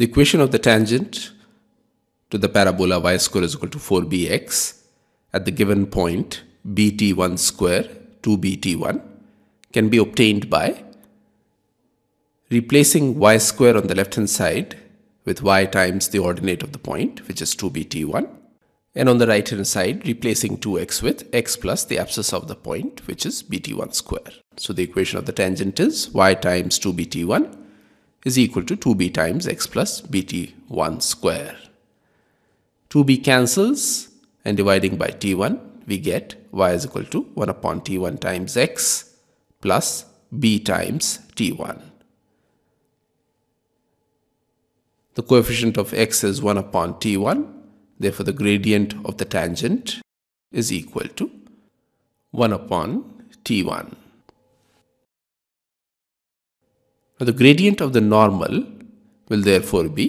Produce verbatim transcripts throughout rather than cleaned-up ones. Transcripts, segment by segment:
the equation of the tangent to the parabola y square is equal to four b x at the given point b t one square two b t one can be obtained by replacing y square on the left hand side with y times the ordinate of the point, which is two b t one, and on the right hand side replacing two x with x plus the abscess of the point, which is b t one square. So the equation of the tangent is y times two b t one is equal to two b times x plus b t one square. two b cancels, and dividing by t one we get y is equal to one upon t one times x plus b times t one. The coefficient of x is one upon t one, therefore the gradient of the tangent is equal to one upon t one. Now the gradient of the normal will therefore be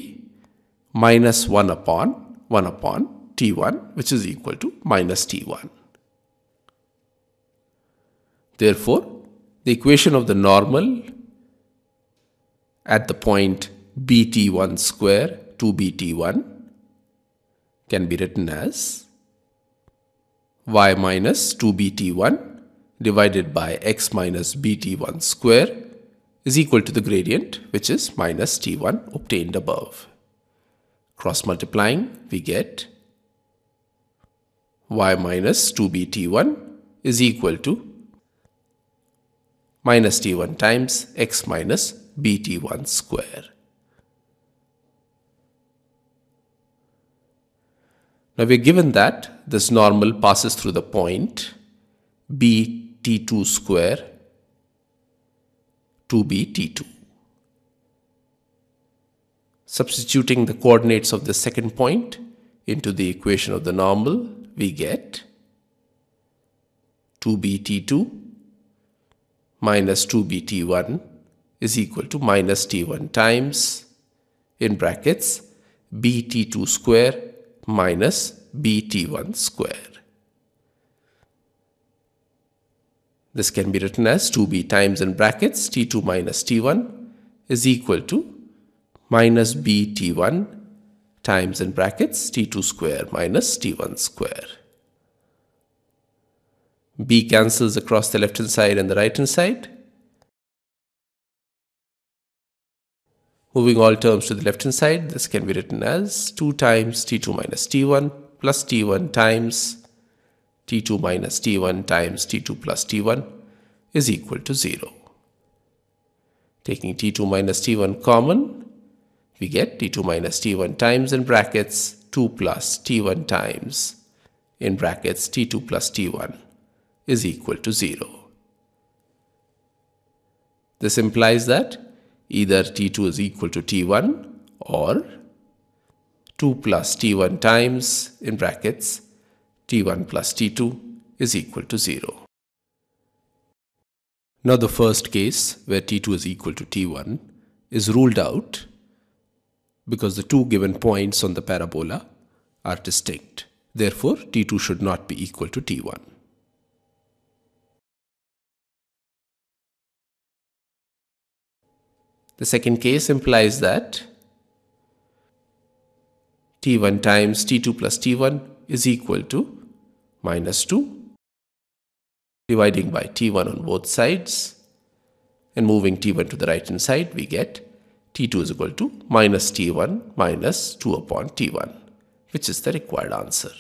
minus one upon one upon t one, which is equal to minus t one. Therefore, the equation of the normal at the point b t one square two b t one can be written as y minus two b t one divided by x minus b t one square is equal to the gradient, which is minus t one obtained above. Cross multiplying, we get y minus two b t one is equal to minus t one times x minus b t one square. Now we are given that this normal passes through the point b t two square two b t two. Substituting the coordinates of the second point into the equation of the normal, we get two b t two minus two b t one is equal to minus t one times, in brackets, b t two square minus b t one square. This can be written as two b times, in brackets, t two minus t one is equal to minus b t one times, in brackets, t two square minus t one square. B cancels across the left hand side and the right hand side. Moving all terms to the left hand side, this can be written as two times t two minus t one plus t one times t two minus t one times t two plus t one is equal to zero. Taking t two minus t one common, we get t two minus t one times, in brackets, two plus t one times, in brackets, t two plus t one is equal to zero. This implies that either t two is equal to t one or two plus t one times, in brackets, t one plus t two is equal to zero. Now the first case, where t two is equal to t one, is ruled out because the two given points on the parabola are distinct. Therefore, t two should not be equal to t one. The second case implies that t one times t two plus t one is equal to minus two, dividing by t one on both sides and moving t one to the right hand side, we get t two is equal to minus t one minus two upon t one, which is the required answer.